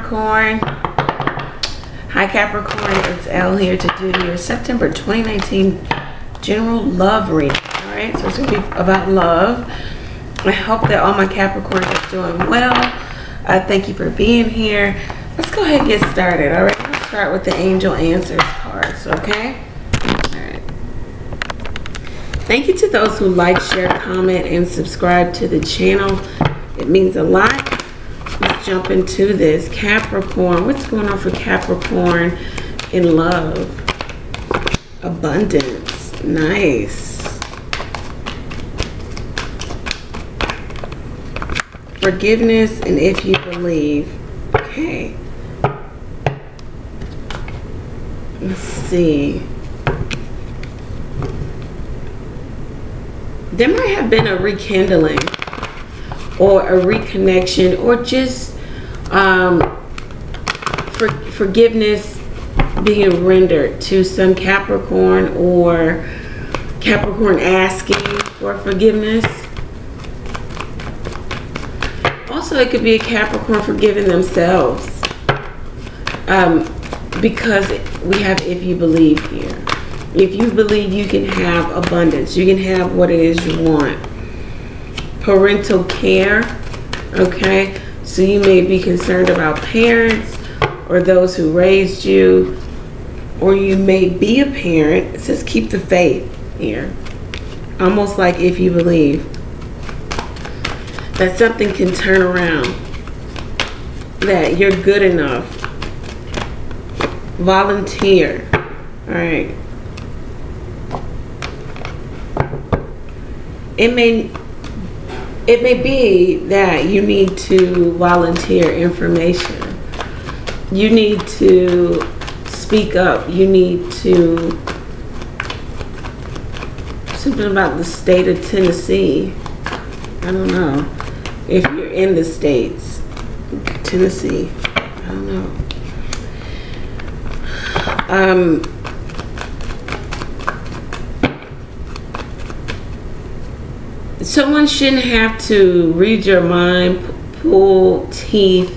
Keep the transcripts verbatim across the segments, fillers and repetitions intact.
Capricorn. Hi Capricorn, it's Elle here to do your September twenty nineteen general love reading. All right, so it's going to be about love. I hope that all my Capricorns are doing well. I thank you for being here. Let's go ahead and get started. All right, let's start with the Angel Answers cards, okay? All right. Thank you to those who like, share, comment, and subscribe to the channel. It means a lot. Jump into this Capricorn. What's going on for Capricorn in love? Abundance. Nice. Forgiveness and if you believe. Okay. Let's see. There might have been a rekindling or a reconnection or just Um, for, forgiveness being rendered to some Capricorn, or Capricorn asking for forgiveness. Also, it could be a Capricorn forgiving themselves, um, because we have if you believe here. If you believe, you can have abundance. You can have what it is you want. Parental care, okay? So you may be concerned about parents or those who raised you, or you may be a parent. It says keep the faith here. Almost like if you believe that something can turn around, that you're good enough. Volunteer. All right. It may It may be that you need to volunteer information. You need to speak up. You need to, something about the state of Tennessee. I don't know. If you're in the States, Tennessee, I don't know. Um, Someone shouldn't have to read your mind, pull teeth,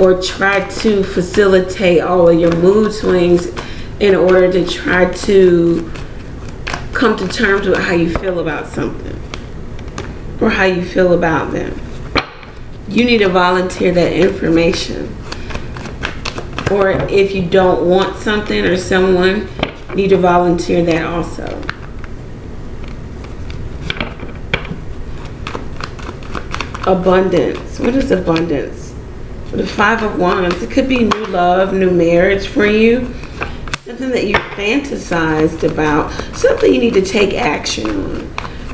or try to facilitate all of your mood swings in order to try to come to terms with how you feel about something or how you feel about them. You need to volunteer that information. Or if you don't want something or someone, you need to volunteer that also. Abundance. What is abundance? The Five of Wands. It could be new love, new marriage for you. Something that you fantasized about. Something you need to take action on.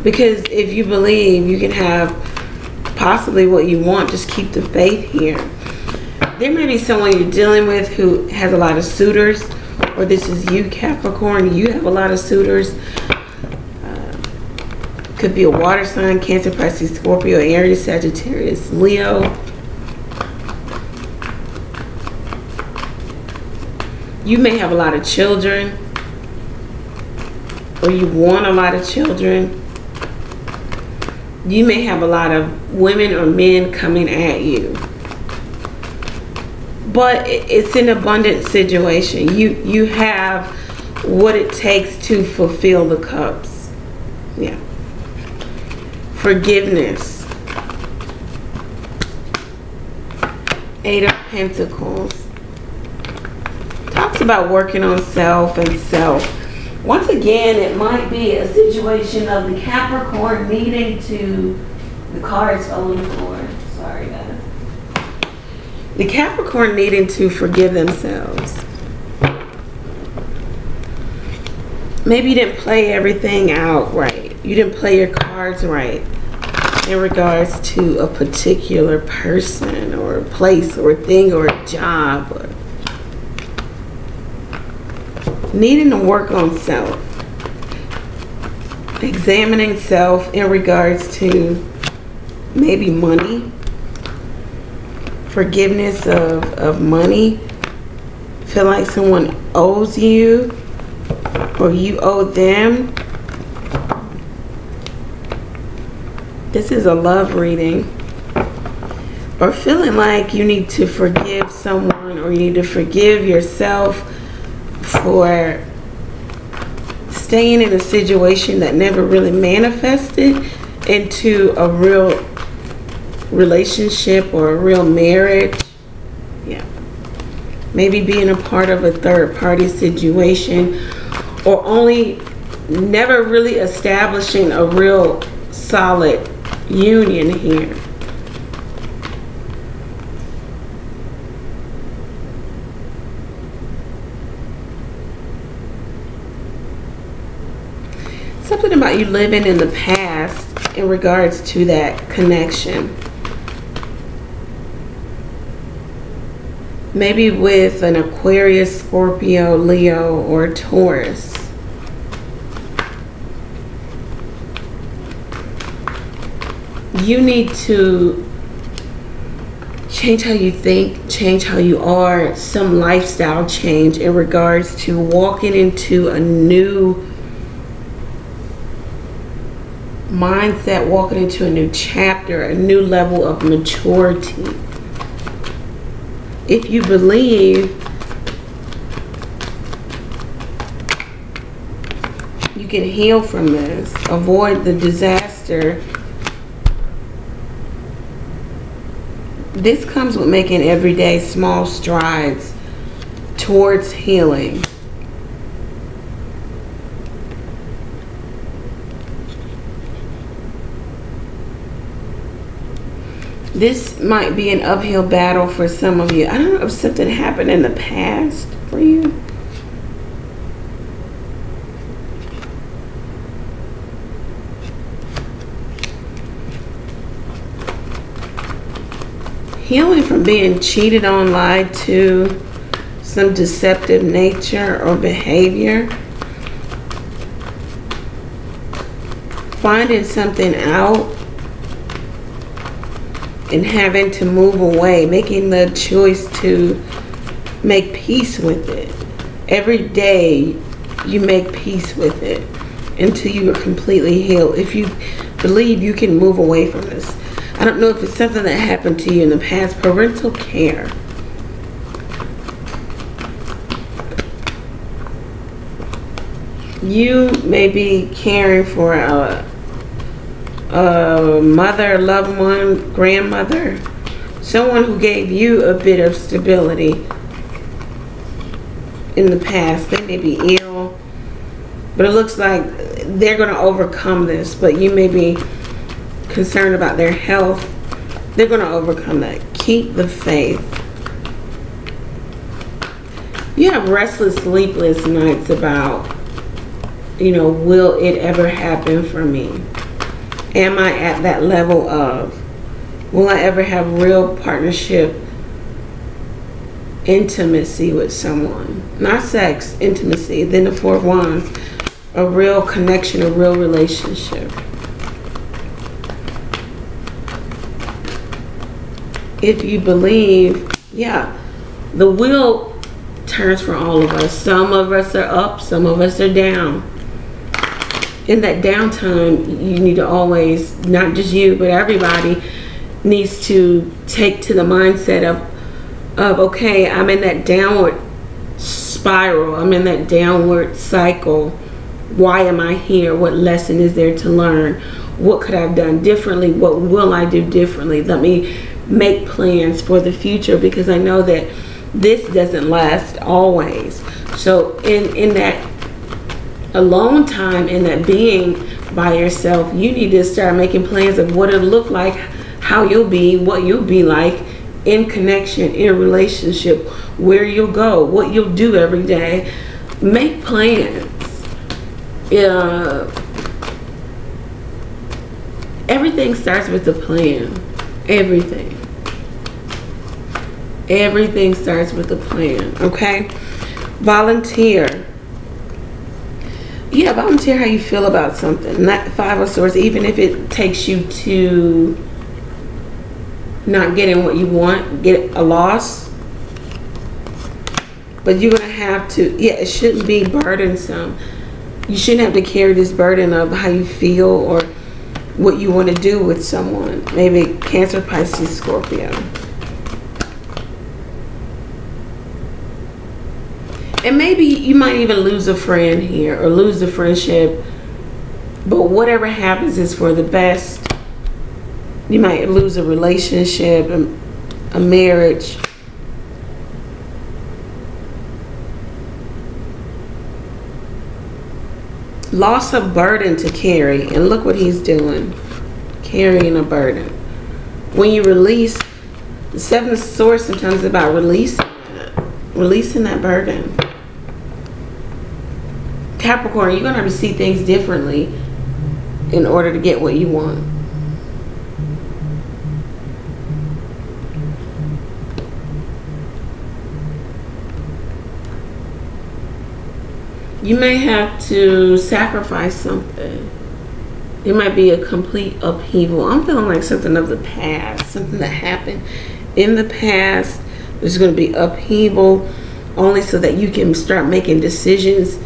Because if you believe, you can have possibly what you want. Just keep the faith here. There may be someone you're dealing with who has a lot of suitors. Or this is you, Capricorn. You have a lot of suitors. Could be a water sign, Cancer, Pisces, Scorpio, Aries, Sagittarius, Leo. You may have a lot of children, or you want a lot of children. You may have a lot of women or men coming at you, but it's an abundant situation. You you have what it takes to fulfill the cups. Yeah. Forgiveness. Eight of Pentacles. Talks about working on self and self. Once again, it might be a situation of the Capricorn needing to, the cards on the floor. Sorry, guys. The Capricorn needing to forgive themselves. Maybe you didn't play everything out right. You didn't play your cards right. In regards to a particular person or a place or a thing or a job, or needing to work on self, examining self in regards to maybe money, forgiveness of, of money, feel like someone owes you or you owe them. This is a love reading. or feeling like you need to forgive someone or you need to forgive yourself for staying in a situation that never really manifested into a real relationship or a real marriage. Yeah. Maybe being a part of a third party situation, or only never really establishing a real solid union here. Something about you living in the past in regards to that connection. Maybe with an Aquarius, Scorpio, Leo, or Taurus. You need to change how you think, change how you are, some lifestyle change in regards to walking into a new mindset, walking into a new chapter, a new level of maturity. If you believe you can heal from this, avoid the disaster. This comes with making everyday small strides towards healing. This might be an uphill battle for some of you. I don't know if something happened in the past for you. Healing from being cheated on, lied to, some deceptive nature or behavior. Finding something out and having to move away, making the choice to make peace with it. Every day you make peace with it until you are completely healed. If you believe you can move away from this. I don't know if it's something that happened to you in the past. Parental care. You may be caring for a, a mother, loved one, grandmother, someone who gave you a bit of stability in the past. They may be ill, but it looks like they're going to overcome this, but you may be concerned about their health. They're going to overcome that. Keep the faith. You have restless, sleepless nights about, you know, will it ever happen for me? Am I at that level of, will I ever have real partnership, intimacy with someone? Not sex, intimacy. Then the Four of Wands, a real connection, a real relationship. If you believe, yeah, the wheel turns for all of us. Some of us are up, some of us are down. In that downtime, you need to always, not just you, but everybody needs to take to the mindset of, of okay, I'm in that downward spiral. I'm in that downward cycle. Why am I here? What lesson is there to learn? What could I have done differently? What will I do differently? Let me make plans for the future, because I know that this doesn't last always. So in in that alone time, in that being by yourself, you need to start making plans of what it'll look like, how you'll be, what you'll be like in connection, in relationship, where you'll go, what you'll do every day. Make plans. Uh, everything starts with a plan. Everything. Everything starts with a plan, okay? Volunteer. Yeah, volunteer how you feel about something. Not Five of Swords, even if it takes you to not getting what you want, get a loss. But you're going to have to, yeah, it shouldn't be burdensome. You shouldn't have to carry this burden of how you feel or what you want to do with someone. Maybe Cancer, Pisces, Scorpio. And maybe you might even lose a friend here or lose a friendship. But whatever happens is for the best. You might lose a relationship, a marriage. Loss of burden to carry. And look what he's doing. Carrying a burden. When you release, the Seven of Swords sometimes is about releasing that, releasing that burden. Capricorn, you're going to have to see things differently in order to get what you want. You may have to sacrifice something. It might be a complete upheaval. I'm feeling like something of the past, something that happened in the past. There's going to be upheaval only so that you can start making decisions,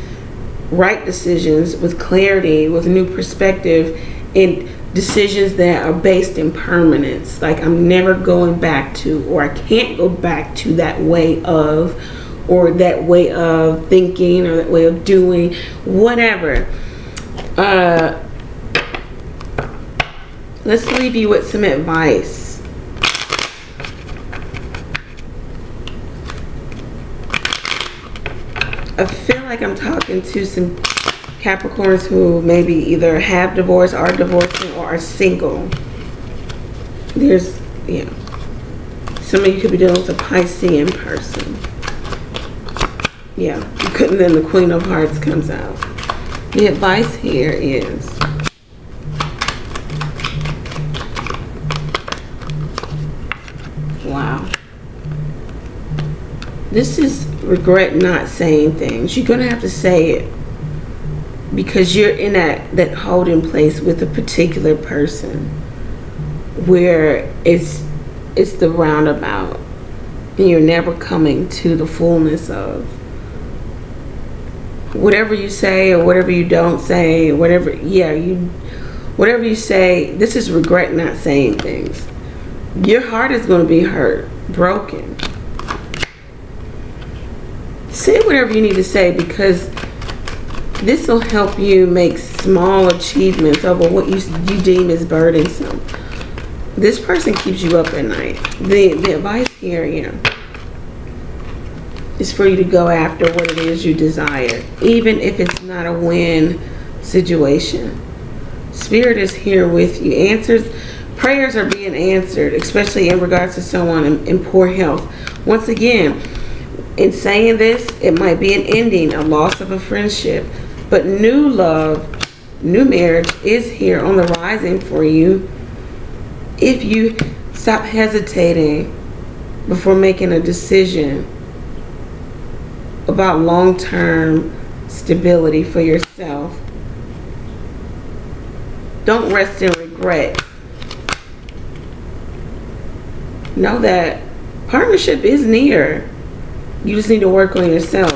right decisions, with clarity, with a new perspective, and decisions that are based in permanence. Like, I'm never going back to, or I can't go back to that way of, or that way of thinking, or that way of doing, whatever. Uh, let's leave you with some advice. I feel like I'm talking to some Capricorns who maybe either have divorced, are divorcing, or are single. There's, yeah. Some of you could be dealing with a Piscean person. Yeah, you couldn't, then the Queen of Hearts comes out. The advice here is, wow. This is regret not saying things. You're going to have to say it because you're in that, that holding place with a particular person where it's, it's the roundabout and you're never coming to the fullness of whatever you say or whatever you don't say, whatever, yeah, you, whatever you say, this is regret not saying things. Your heart is going to be hurt, broken. Say whatever you need to say because this will help you make small achievements over what you, you deem as burdensome. This person keeps you up at night. The, the advice here, you know, is for you to go after what it is you desire, even if it's not a win situation. Spirit is here with you. Answers, prayers are being answered, especially in regards to someone in, in poor health. Once again, in saying this, it might be an ending, a loss of a friendship. But new love, new marriage is here on the rising for you if you stop hesitating before making a decision about long-term stability for yourself. Don't rest in regret. Know that partnership is near. You just need to work on yourself.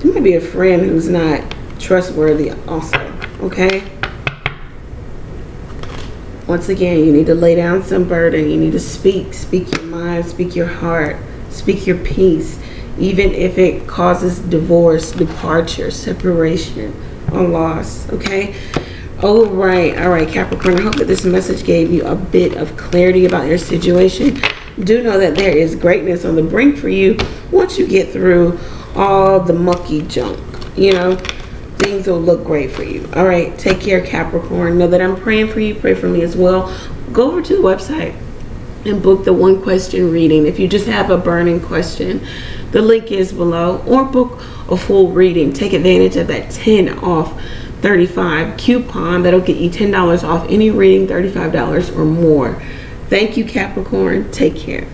There might be a friend who's not trustworthy also, okay? Once again, you need to lay down some burden. You need to speak. Speak your mind. Speak your heart. Speak your peace. Even if it causes divorce, departure, separation, or loss, okay? All right, all right, Capricorn. I hope that this message gave you a bit of clarity about your situation. Do know that there is greatness on the brink for you once you get through all the mucky junk. You know, things will look great for you. All right, take care, Capricorn. Know that I'm praying for you. Pray for me as well. Go over to the website and book the one question reading. If you just have a burning question, the link is below. Or book a full reading. Take advantage of that ten off thirty-five coupon that'll get you ten dollars off any reading thirty-five dollars or more. Thank you, Capricorn. Take care.